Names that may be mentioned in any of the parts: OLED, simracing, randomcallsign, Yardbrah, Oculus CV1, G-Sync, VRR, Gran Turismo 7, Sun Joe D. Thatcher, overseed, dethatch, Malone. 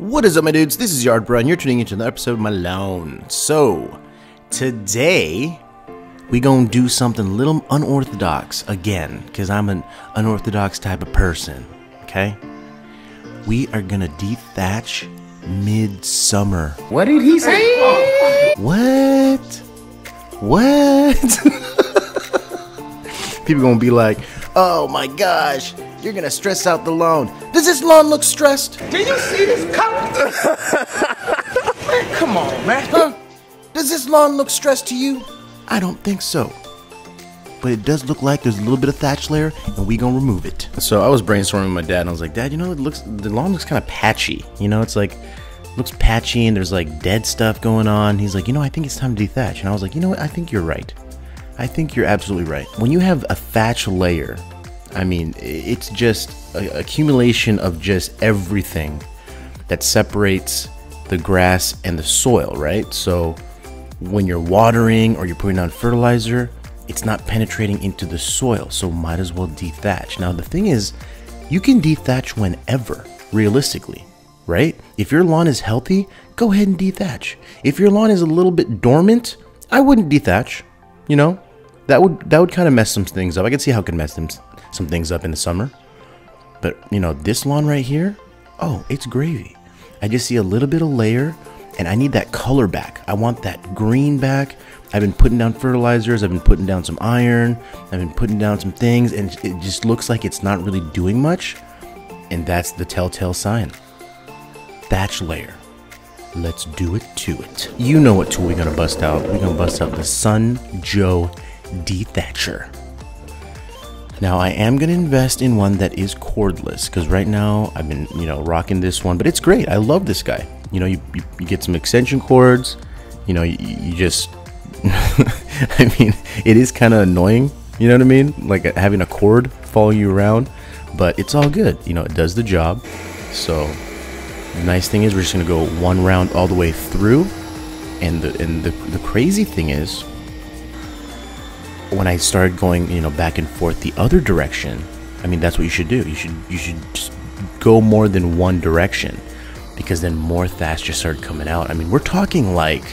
What is up, my dudes? This is Yardbrah, and you're tuning into another episode of Malone. So, today, we gonna do something a little unorthodox again, because I'm an unorthodox type of person, okay? We are gonna dethatch midsummer. What did he say? Oh. What? People gonna be like, oh my gosh, you're gonna stress out the lawn. Does this lawn look stressed? Did you see this cup? Man, come on, man. Huh? Does this lawn look stressed to you? I don't think so. But it does look like there's a little bit of thatch layer, and we gonna remove it. So I was brainstorming with my dad, and I was like, Dad, you know, the lawn looks kind of patchy. You know, it's like, looks patchy, and there's like dead stuff going on. He's like, you know, I think it's time to dethatch. And I was like, you know what? I think you're right. I think you're absolutely right. When you have a thatch layer, I mean, it's just an accumulation of just everything that separates the grass and the soil, right? So when you're watering or you're putting on fertilizer, it's not penetrating into the soil, so might as well dethatch. Now, the thing is, you can dethatch whenever, realistically, right? If your lawn is healthy, go ahead and dethatch. If your lawn is a little bit dormant, I wouldn't dethatch, you know? That would kind of mess some things up. I could see how it could mess some things up in the summer. But, you know, this lawn right here, oh, it's gravy. I just see a little bit of layer, and I need that color back. I want that green back. I've been putting down fertilizers. I've been putting down some iron. I've been putting down some things, and it just looks like it's not really doing much. And that's the telltale sign. Thatch layer. Let's do it to it. You know what tool we're gonna bust out. We're gonna bust out the Sun Joe D. Thatcher. Now, I am going to invest in one that is cordless, because right now I've been, you know, rocking this one, but it's great. I love this guy. You know, you get some extension cords, you know, you just, I mean, it is kind of annoying, you know what I mean? Like having a cord follow you around, but it's all good. You know, it does the job. So the nice thing is we're just going to go one round all the way through. And the crazy thing is, when I started going, you know, back and forth the other direction, I mean, that's what you should do. You should just go more than one direction, because then more thatch just started coming out. I mean, we're talking like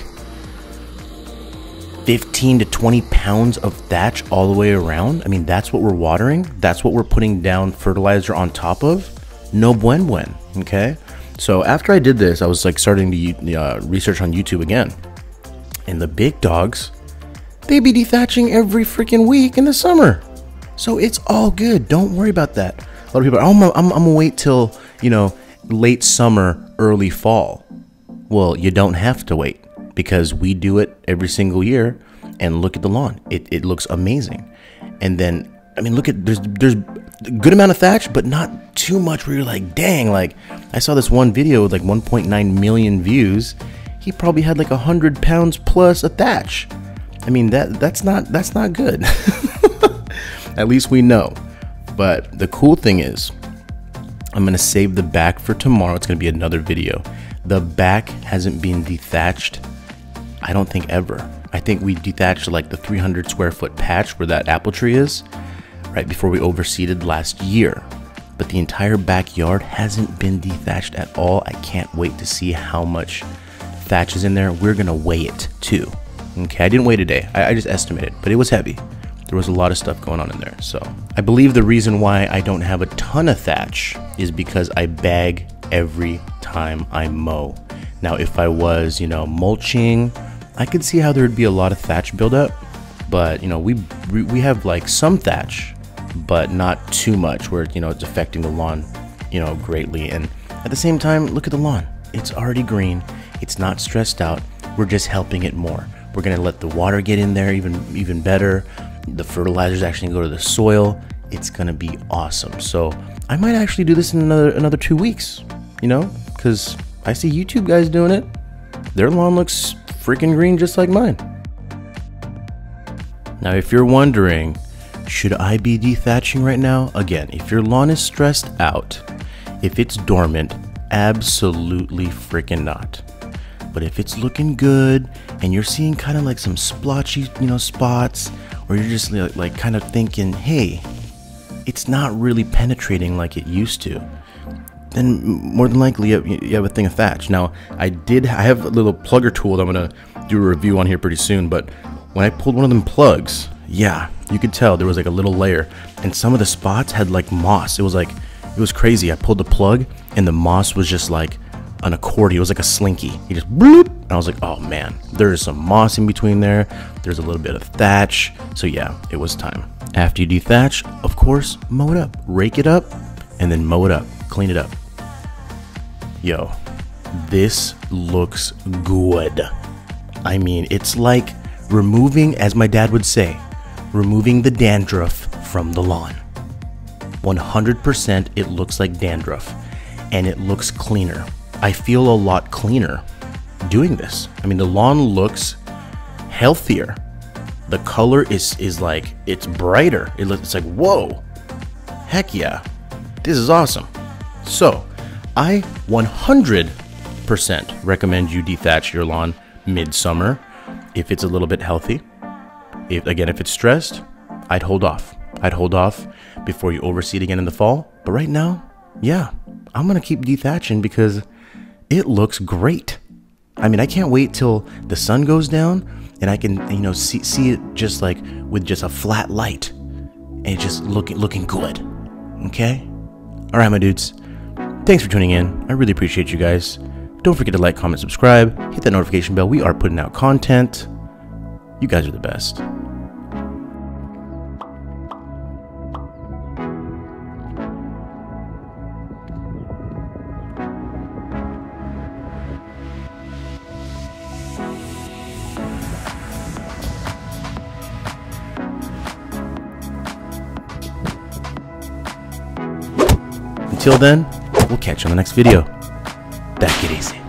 15 to 20 pounds of thatch all the way around. I mean, that's what we're watering. That's what we're putting down fertilizer on top of. No buen. Okay. So after I did this, I was like starting to research on YouTube again, and the big dogs, they be dethatching every freaking week in the summer. So it's all good. Don't worry about that. A lot of people are, oh, I'm going to wait till, you know, late summer, early fall. Well, you don't have to wait, because we do it every single year, and look at the lawn. It looks amazing. And then, I mean, look at, there's a good amount of thatch, but not too much where you're like, dang, like I saw this one video with like 1.9 million views. He probably had like 100 pounds plus of thatch. I mean, that's not good. At least we know. But the cool thing is, I'm gonna save the back for tomorrow. It's gonna be another video. The back hasn't been dethatched, I don't think, ever. I think we dethatched like the 300 square foot patch where that apple tree is, right before we overseeded last year. But the entire backyard hasn't been dethatched at all. I can't wait to see how much thatch is in there. We're gonna weigh it too. Okay, I didn't weigh today. I just estimated, but it was heavy. There was a lot of stuff going on in there. So I believe the reason why I don't have a ton of thatch is because I bag every time I mow. Now, if I was, you know, mulching, I could see how there would be a lot of thatch buildup. But, you know, we have like some thatch, but not too much where, you know, it's affecting the lawn, you know, greatly. And at the same time, look at the lawn. It's already green. It's not stressed out. We're just helping it more. We're gonna let the water get in there even better. The fertilizers actually go to the soil. It's gonna be awesome. So I might actually do this in another 2 weeks, you know, because I see YouTube guys doing it. Their lawn looks freaking green just like mine. Now, if you're wondering, should I be dethatching right now? Again, if your lawn is stressed out, if it's dormant, absolutely freaking not. But if it's looking good and you're seeing kind of like some splotchy, you know, spots, or you're just like kind of thinking, hey, it's not really penetrating like it used to, then more than likely you have a thing of thatch. Now, I have a little plugger tool that I'm going to do a review on here pretty soon, but when I pulled one of them plugs, yeah, you could tell there was like a little layer, and some of the spots had like moss. It was crazy. I pulled the plug, and the moss was just like an accordion. It was like a slinky. He just bloop, and I was like, oh man, there's some moss in between there. There's a little bit of thatch. So yeah, it was time. After you do thatch, of course, mow it up. Rake it up, and then mow it up. Clean it up. Yo, this looks good. I mean, it's like removing, as my dad would say, removing the dandruff from the lawn. 100% it looks like dandruff, and it looks cleaner. I feel a lot cleaner doing this. I mean, the lawn looks healthier. The color is like, it's brighter. It's like, whoa, heck yeah, this is awesome. So I 100% recommend you dethatch your lawn midsummer if it's a little bit healthy. If it's stressed, I'd hold off. I'd hold off before you overseed again in the fall. But right now, yeah, I'm gonna keep dethatching because it looks great. I mean, I can't wait till the sun goes down and I can, you know, see it just like with just a flat light and it's just looking good. Okay? All right, my dudes. Thanks for tuning in. I really appreciate you guys. Don't forget to like, comment, subscribe, hit that notification bell. We are putting out content. You guys are the best. Until then, we'll catch you on the next video. Back it easy.